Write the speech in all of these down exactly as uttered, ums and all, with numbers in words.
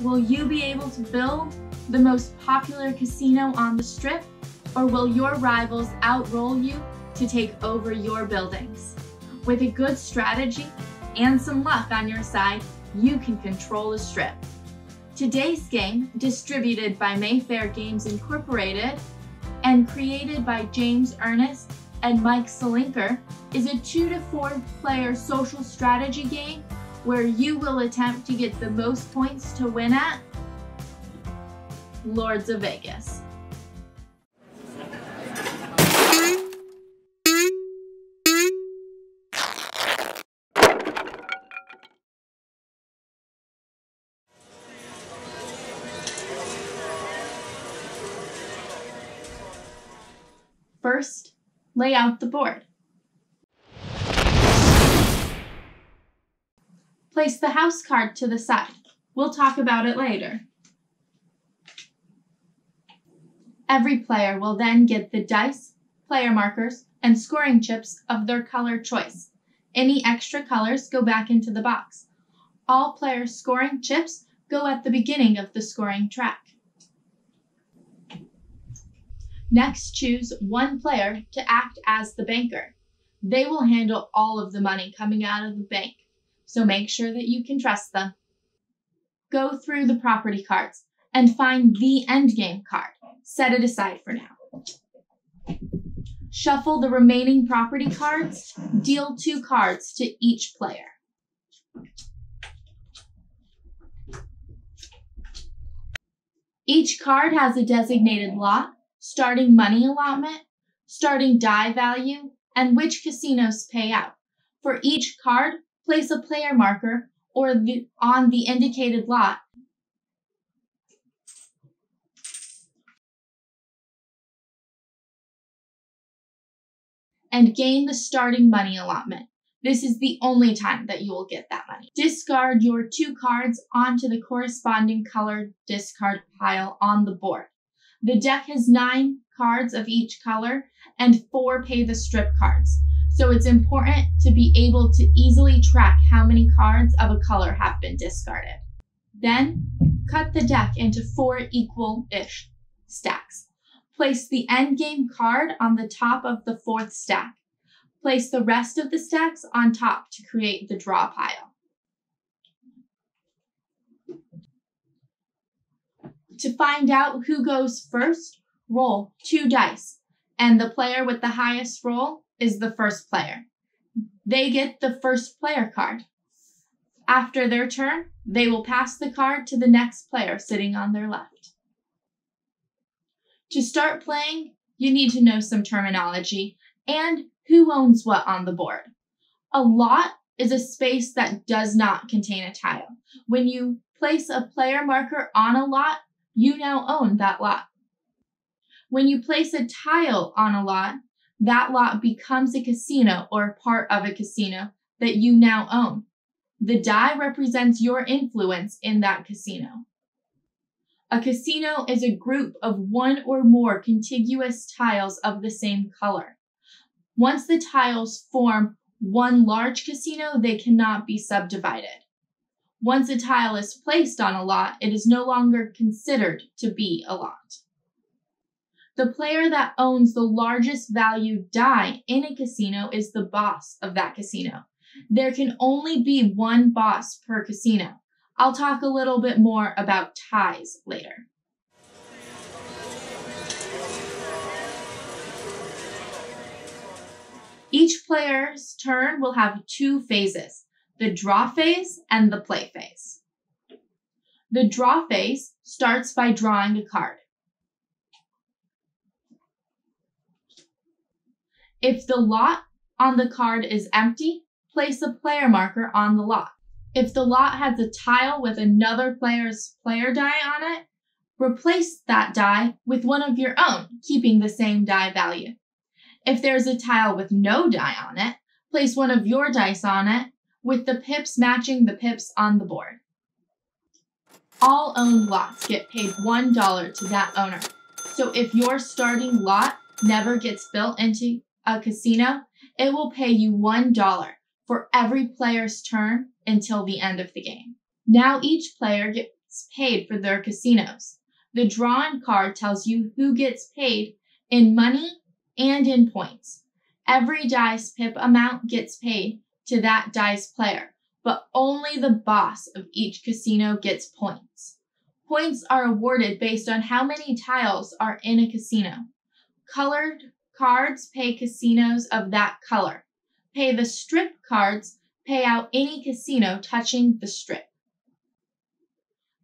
Will you be able to build the most popular casino on the Strip, or will your rivals outroll you to take over your buildings? With a good strategy and some luck on your side, you can control the Strip. Today's game, distributed by Mayfair Games Incorporated and created by James Ernest and Mike Selinker, is a two to four player social strategy game where you will attempt to get the most points to win at Lords of Vegas. First, lay out the board. Place the house card to the side. We'll talk about it later. Every player will then get the dice, player markers, and scoring chips of their color choice. Any extra colors go back into the box. All players' scoring chips go at the beginning of the scoring track. Next, choose one player to act as the banker. They will handle all of the money coming out of the bank, so make sure that you can trust them. Go through the property cards and find the endgame card. Set it aside for now. Shuffle the remaining property cards. Deal two cards to each player. Each card has a designated lot, starting money allotment, starting die value, and which casinos pay out. For each card, place a player marker or the, on the indicated lot. And gain the starting money allotment. This is the only time that you will get that money. Discard your two cards onto the corresponding colored discard pile on the board. The deck has nine cards of each color and four pay the strip cards. So it's important to be able to easily track how many cards of a color have been discarded. Then cut the deck into four equal-ish stacks. Place the endgame card on the top of the fourth stack. Place the rest of the stacks on top to create the draw pile. To find out who goes first, roll two dice, and the player with the highest roll is the first player. They get the first player card. After their turn, they will pass the card to the next player sitting on their left. To start playing, you need to know some terminology and who owns what on the board. A lot is a space that does not contain a tile. When you place a player marker on a lot, you now own that lot. When you place a tile on a lot, that lot becomes a casino or part of a casino that you now own. The die represents your influence in that casino. A casino is a group of one or more contiguous tiles of the same color. Once the tiles form one large casino, they cannot be subdivided. Once a tile is placed on a lot, it is no longer considered to be a lot. The player that owns the largest value die in a casino is the boss of that casino. There can only be one boss per casino. I'll talk a little bit more about ties later. Each player's turn will have two phases: the draw phase and the play phase. The draw phase starts by drawing a card. If the lot on the card is empty, place a player marker on the lot. If the lot has a tile with another player's player die on it, replace that die with one of your own, keeping the same die value. If there's a tile with no die on it, place one of your dice on it, with the pips matching the pips on the board. All owned lots get paid one dollar to that owner. So if your starting lot never gets built into a casino, it will pay you one dollar for every player's turn until the end of the game. Now each player gets gets paid for their casinos. The drawing card tells you who gets paid in money and in points. Every dice pip amount gets paid to that dice player, but only the boss of each casino gets points. Points are awarded based on how many tiles are in a casino. Colored cards pay casinos of that color. Pay the strip cards pay out any casino touching the strip.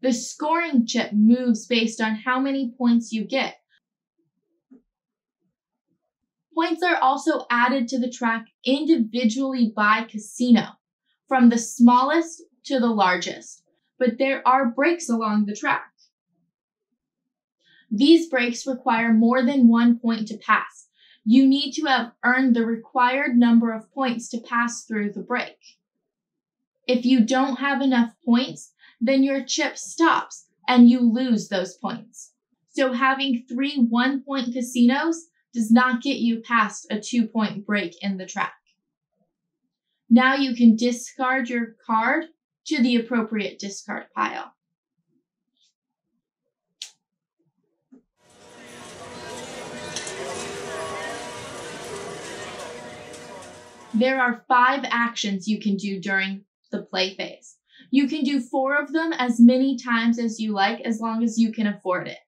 The scoring chip moves based on how many points you get. Points are also added to the track individually by casino, from the smallest to the largest, but there are breaks along the track. These breaks require more than one point to pass. You need to have earned the required number of points to pass through the break. If you don't have enough points, then your chip stops and you lose those points. So having three one-point casinos does not get you past a two-point break in the track. Now you can discard your card to the appropriate discard pile. There are five actions you can do during the play phase. You can do four of them as many times as you like, as long as you can afford it.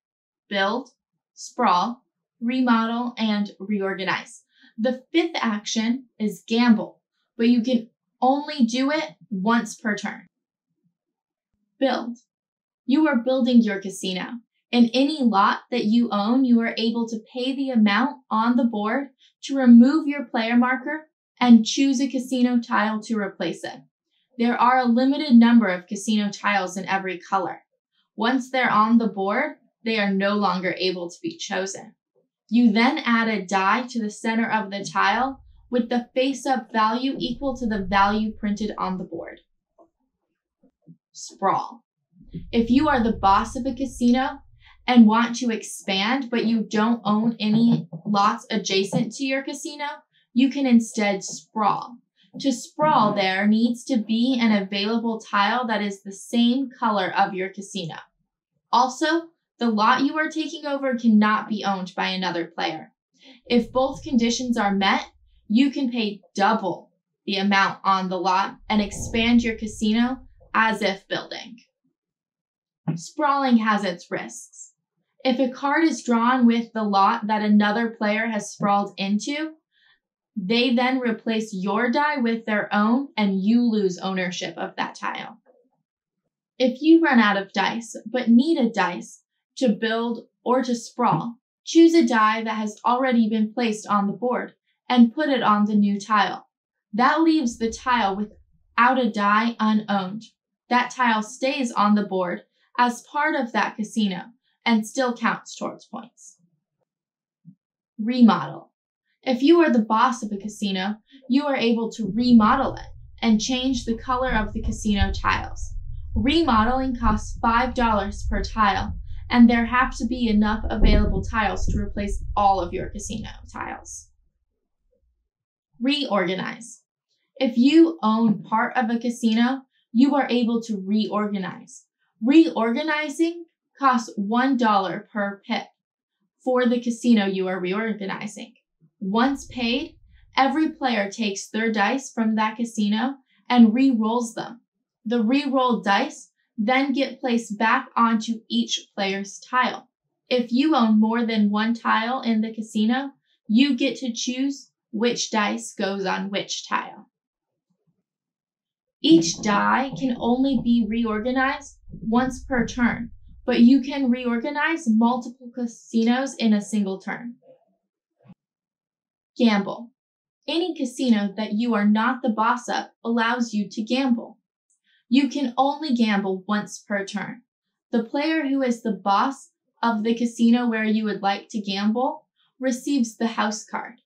Build, sprawl, remodel, and reorganize. The fifth action is gamble, but you can only do it once per turn. Build. You are building your casino. In any lot that you own, you are able to pay the amount on the board to remove your player marker and choose a casino tile to replace it. There are a limited number of casino tiles in every color. Once they're on the board, they are no longer able to be chosen. You then add a die to the center of the tile with the face-up value equal to the value printed on the board. Sprawl. If you are the boss of a casino and want to expand, but you don't own any lots adjacent to your casino, you can instead sprawl. To sprawl, there needs to be an available tile that is the same color of your casino. Also, the lot you are taking over cannot be owned by another player. If both conditions are met, you can pay double the amount on the lot and expand your casino as if building. Sprawling has its risks. If a card is drawn with the lot that another player has sprawled into, they then replace your die with their own and you lose ownership of that tile. If you run out of dice but need a dice to build or to sprawl, choose a die that has already been placed on the board and put it on the new tile. That leaves the tile without a die unowned. That tile stays on the board as part of that casino and still counts towards points. Remodel. If you are the boss of a casino, you are able to remodel it and change the color of the casino tiles. Remodeling costs five dollars per tile, and there have to be enough available tiles to replace all of your casino tiles. Reorganize. If you own part of a casino, you are able to reorganize. Reorganizing costs one dollar per pip for the casino you are reorganizing. Once paid, every player takes their dice from that casino and re-rolls them. The re-rolled dice then get placed back onto each player's tile. If you own more than one tile in the casino, you get to choose which dice goes on which tile. Each die can only be reorganized once per turn, but you can reorganize multiple casinos in a single turn. Gamble. Any casino that you are not the boss of allows you to gamble. You can only gamble once per turn. The player who is the boss of the casino where you would like to gamble receives the house card.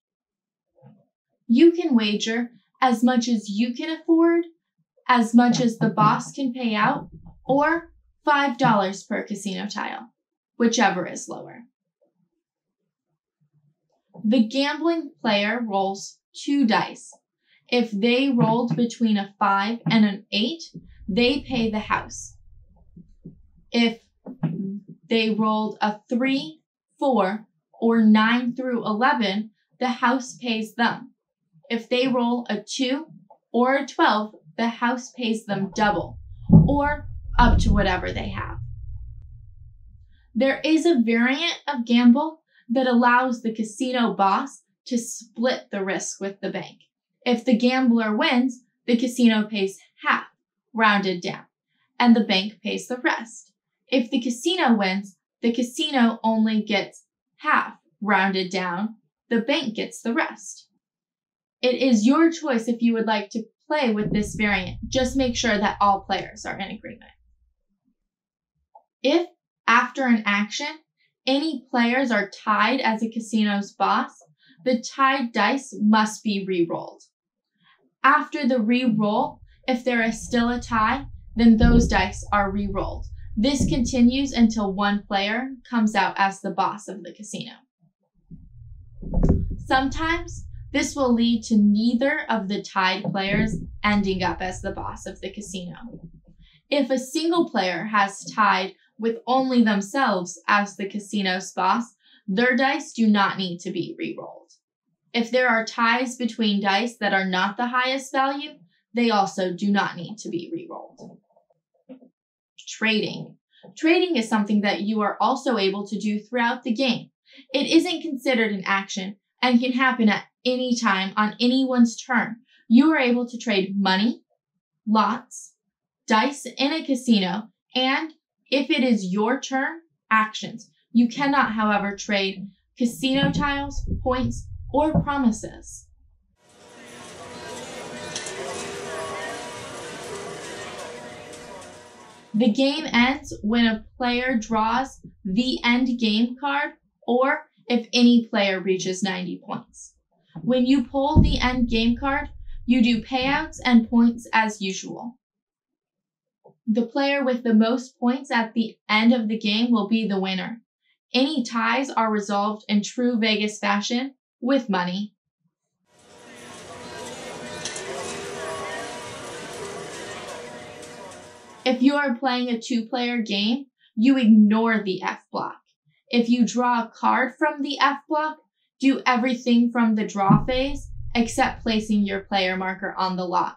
You can wager as much as you can afford, as much as the boss can pay out, or five dollars per casino tile, whichever is lower. The gambling player rolls two dice. If they rolled between a five and an eight, they pay the house. if they rolled a three, four, or nine through eleven, the house pays them. If they roll a two or a twelve, the house pays them double or up to whatever they have. There is a variant of gamble that allows the casino boss to split the risk with the bank. If the gambler wins, the casino pays half, rounded down, and the bank pays the rest. If the casino wins, the casino only gets half, rounded down, the bank gets the rest. It is your choice if you would like to play with this variant. Just make sure that all players are in agreement. If, after an action, any players are tied as a casino's boss, the tied dice must be re-rolled. After the re-roll, if there is still a tie, then those dice are re-rolled. This continues until one player comes out as the boss of the casino. Sometimes, this will lead to neither of the tied players ending up as the boss of the casino. If a single player has tied with only themselves as the casino's boss, their dice do not need to be re-rolled. If there are ties between dice that are not the highest value, they also do not need to be re-rolled. Trading. Trading is something that you are also able to do throughout the game. It isn't considered an action and can happen at any time on anyone's turn. You are able to trade money, lots, dice in a casino, and if it is your turn, actions. You cannot, however, trade casino tiles, points, or promises. The game ends when a player draws the end game card or if any player reaches ninety points. When you pull the end game card, you do payouts and points as usual. The player with the most points at the end of the game will be the winner. Any ties are resolved in true Vegas fashion with money. If you are playing a two-player game, you ignore the F block. If you draw a card from the F block, do everything from the draw phase except placing your player marker on the lot.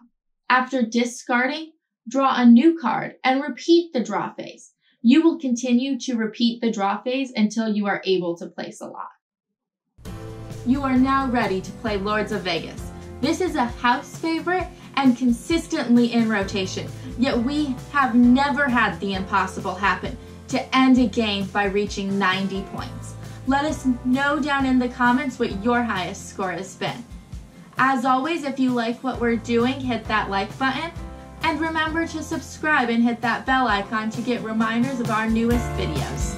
After discarding, draw a new card and repeat the draw phase. You will continue to repeat the draw phase until you are able to place a lot. You are now ready to play Lords of Vegas. This is a house favorite and consistently in rotation, yet we have never had the impossible happen to end a game by reaching ninety points. Let us know down in the comments what your highest score has been. As always, if you like what we're doing, hit that like button, and remember to subscribe and hit that bell icon to get reminders of our newest videos.